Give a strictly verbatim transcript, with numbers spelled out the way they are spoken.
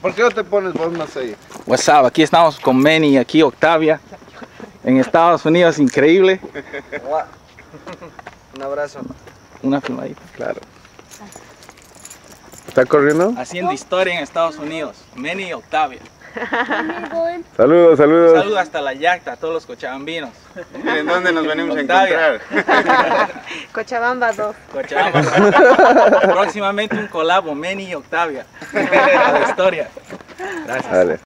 ¿Por qué no te pones vos más ahí? WhatsApp, aquí estamos con Manny, aquí Octavia, en Estados Unidos, increíble. Un abrazo. Una filmadita. Claro. ¿Está corriendo? Haciendo historia en Estados Unidos, Manny y Octavia. Saludos, saludos. Un saludo hasta la Llajta, a todos los cochabambinos. ¿En dónde nos venimos a encontrar? Cochabamba dos. Cochabamba dos. Próximamente un colabo, Manny y Octavia. La historia. Gracias. Dale.